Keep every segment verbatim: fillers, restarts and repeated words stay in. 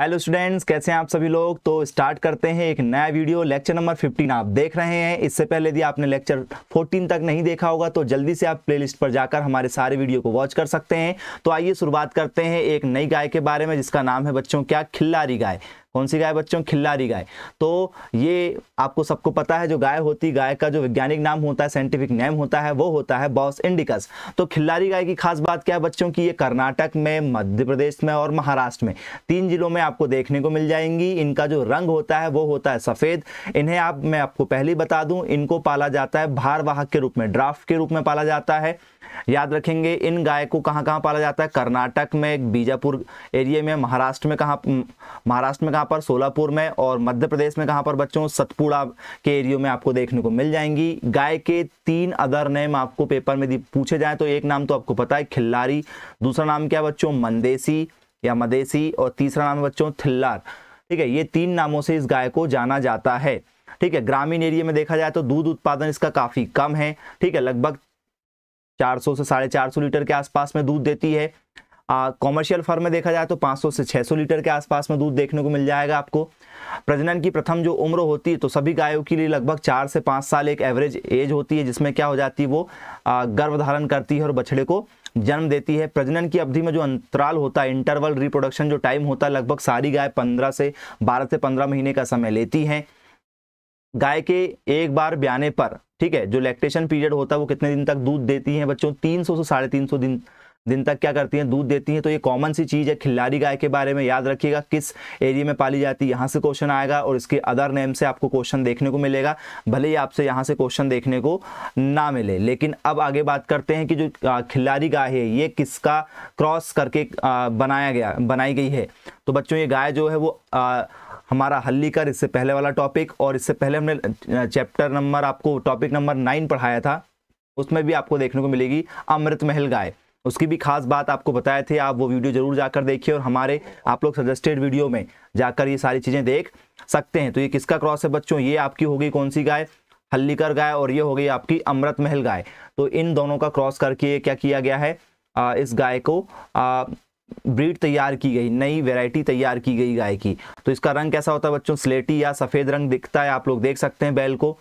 Hello students, कैसे हैं आप सभी लोग। तो स्टार्ट करते हैं एक नया वीडियो। लेक्चर नंबर पंद्रह आप देख रहे हैं। इससे पहले यदि आपने लेक्चर चौदह तक नहीं देखा होगा तो जल्दी से आप प्लेलिस्ट पर जाकर हमारे सारे वीडियो को वॉच कर सकते हैं। तो आइए शुरुआत करते हैं एक नई गाय के बारे में जिसका नाम है बच्चों क्या, खिल्लारी गाय। कौन सी गाय बच्चों? खिल्लारी गाय। तो ये आपको सबको पता है जो गाय होती, गाय का जो वैज्ञानिक नाम होता है, साइंटिफिक नेम होता है, वो होता है बॉस इंडिकस। तो खिल्लारी गाय की खास बात क्या है बच्चों की, ये कर्नाटक में, मध्य प्रदेश में और महाराष्ट्र में, तीन जिलों में आपको देखने को मिल जाएंगी। इनका जो रंग होता है वो होता है सफेद। इन्हें आप मैं आपको पहले ही बता दूं, इनको पाला जाता है भारवाहक के रूप में, ड्राफ्ट के रूप में पाला जाता है। याद रखेंगे इन गाय को कहाँ कहाँ पाला जाता है। कर्नाटक में बीजापुर एरिया में, महाराष्ट्र में कहाँ महाराष्ट्र में कहाँ पर सोलापुर में, और मध्य प्रदेश में कहाँ पर बच्चों सतपुड़ा के एरियो में आपको देखने को मिल जाएंगी। गाय के तीन अदर नेम आपको पेपर में पूछे जाए तो एक नाम तो आपको पता है खिल्लारी, दूसरा नाम क्या बच्चों मंदेसी या मदेसी, और तीसरा नाम है बच्चों थिल्लार। ठीक है, ये तीन नामों से इस गाय को जाना जाता है। ठीक है, ग्रामीण एरिया में देखा जाए तो दूध उत्पादन इसका काफ़ी कम है। ठीक है, लगभग चार सौ से साढ़े चार सौ लीटर के आसपास में दूध देती है। कॉमर्शियल फर्म में देखा जाए तो पाँच सौ से छह सौ लीटर के आसपास में दूध देखने को मिल जाएगा आपको। प्रजनन की प्रथम जो उम्र होती है तो सभी गायों के लिए लगभग चार से पाँच साल एक एवरेज एज होती है, जिसमें क्या हो जाती है वो गर्भ धारण करती है और बछड़े को जन्म देती है। प्रजनन की अवधि में जो अंतराल होता है, इंटरवल रिप्रोडक्शन जो टाइम होता है, लगभग सारी गाय पंद्रह से बारह से पंद्रह महीने का समय लेती हैं। गाय के एक बार ब्याने पर, ठीक है, जो लैक्टेशन पीरियड होता है वो कितने दिन तक दूध देती हैं बच्चों, तीन सौ से साढ़े तीन सौ दिन दिन तक क्या करती हैं दूध देती हैं। तो ये कॉमन सी चीज़ है खिल्लारी गाय के बारे में। याद रखिएगा किस एरिया में पाली जाती है, यहाँ से क्वेश्चन आएगा और इसके अदर नेम से आपको क्वेश्चन देखने को मिलेगा। भले ही आपसे यहाँ से क्वेश्चन देखने को ना मिले, लेकिन अब आगे बात करते हैं कि जो खिल्लारी गाय है ये किसका क्रॉस करके बनाया गया बनाई गई है। तो बच्चों ये गाय जो है वो आ, हमारा हल्लीकर, इससे पहले वाला टॉपिक और इससे पहले हमने चैप्टर नंबर आपको टॉपिक नंबर नाइन पढ़ाया था, उसमें भी आपको देखने को मिलेगी अमृत महल गाय। उसकी भी खास बात आपको बताए थे, आप वो वीडियो जरूर जाकर देखिए और हमारे आप लोग सजेस्टेड वीडियो में जाकर ये सारी चीज़ें देख सकते हैं। तो ये किसका क्रॉस है बच्चों, ये आपकी होगी कौन सी गाय, हल्लीकर गाय, और ये हो गई आपकी अमृत महल गाय। तो इन दोनों का क्रॉस करके क्या किया गया है, आ, इस गाय को आ, ब्रीड तैयार की गई, नई वैरायटी तैयार की गई गाय की। तो इसका रंग कैसा होता है बच्चों, स्लेटी या सफ़ेद रंग दिखता है, आप लोग देख सकते हैं बैल को।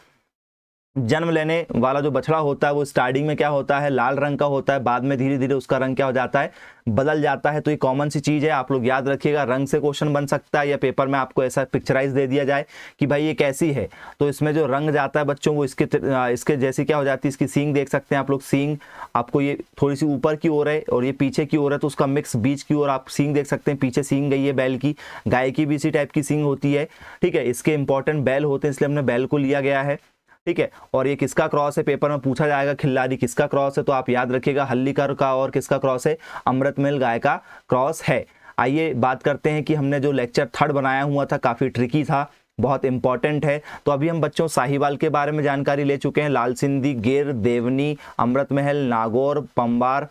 जन्म लेने वाला जो बछड़ा होता है वो स्टार्टिंग में क्या होता है, लाल रंग का होता है, बाद में धीरे धीरे उसका रंग क्या हो जाता है, बदल जाता है। तो ये कॉमन सी चीज़ है, आप लोग याद रखिएगा। रंग से क्वेश्चन बन सकता है या पेपर में आपको ऐसा पिक्चराइज दे दिया जाए कि भाई ये कैसी है, तो इसमें जो रंग जाता है बच्चों वो इसके इसके जैसी क्या हो जाती है। इसकी सींग देख सकते हैं आप लोग, सींग आपको ये थोड़ी सी ऊपर की ओर है और ये पीछे की ओर है, तो उसका मिक्स बीच की ओर आप सींग देख सकते हैं, पीछे सींग गई है बैल की। गाय की भी इसी टाइप की सींग होती है। ठीक है, इसके इंपॉर्टेंट बैल होते हैं इसलिए हमने बैल को लिया गया है। ठीक है, और ये किसका क्रॉस है पेपर में पूछा जाएगा, खिल्लारी किसका क्रॉस है, तो आप याद रखिएगा हल्लीकर का, और किसका क्रॉस है, अमृत महल गाय का क्रॉस है। आइए बात करते हैं कि हमने जो लेक्चर थर्ड बनाया हुआ था काफ़ी ट्रिकी था, बहुत इंपॉर्टेंट है। तो अभी हम बच्चों साहिवाल के बारे में जानकारी ले चुके हैं, लाल सिंधी, गिर, देवनी, अमृत महल, नागौर, पम्बार,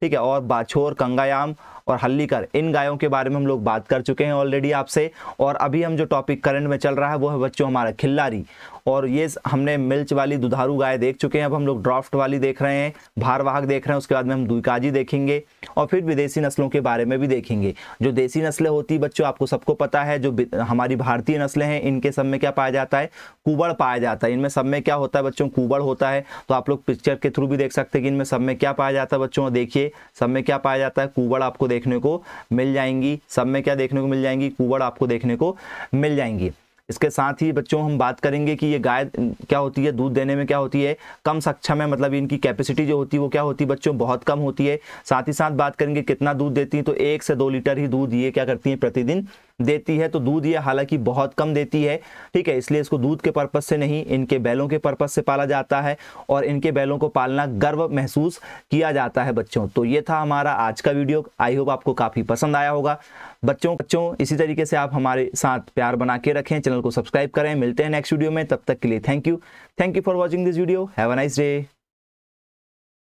ठीक है, और बाछोर, कंगायाम और हल्लीकर, इन गायों के बारे में हम लोग बात कर चुके हैं ऑलरेडी आपसे। और अभी हम जो टॉपिक करंट में चल रहा है वो है बच्चों हमारा खिल्लारी, और ये हमने मिल्च वाली दुधारू गाय देख चुके हैं। अब हम लोग ड्राफ्ट वाली देख रहे हैं, भारवाहक देख रहे हैं, उसके बाद में हम दुकाजी देखेंगे और फिर विदेशी नस्लों के बारे में भी देखेंगे। जो देसी नस्लें होती बच्चों आपको सबको पता है, जो हमारी भारतीय नस्लें हैं इनके सब में क्या पाया जाता है, कुबड़ पाया जाता है। इनमें सब में क्या होता है बच्चों, कुबड़ होता है। तो आप लोग पिक्चर के थ्रू भी देख सकते हैं कि इनमें सब में क्या पाया जाता है बच्चों, देखिए सब में क्या पाया जाता है, कुबड़ आपको देखने को मिल जाएंगी। सब में क्या देखने को मिल जाएंगी, कुबड़ आपको देखने को मिल जाएंगी। इसके साथ ही बच्चों हम बात करेंगे कि ये गाय क्या होती है, दूध देने में क्या होती है कम सक्षम है, मतलब इनकी कैपेसिटी जो होती है वो क्या होती है बच्चों, बहुत कम होती है। साथ ही साथ बात करेंगे कितना दूध देती हैं, तो एक से दो लीटर ही दूध ये क्या करती हैं प्रतिदिन देती है। तो दूध ये हालांकि बहुत कम देती है, ठीक है, इसलिए इसको दूध के पर्पज़ से नहीं इनके बैलों के पर्पज़ से पाला जाता है, और इनके बैलों को पालना गर्व महसूस किया जाता है बच्चों। तो ये था हमारा आज का वीडियो, आई होप आपको काफ़ी पसंद आया होगा बच्चों। बच्चों इसी तरीके से आप हमारे साथ प्यार बना के रखें, चैनल को सब्सक्राइब करें। मिलते हैं नेक्स्ट वीडियो में, तब तक के लिए thank you. Thank you for watching this video. Have a nice day.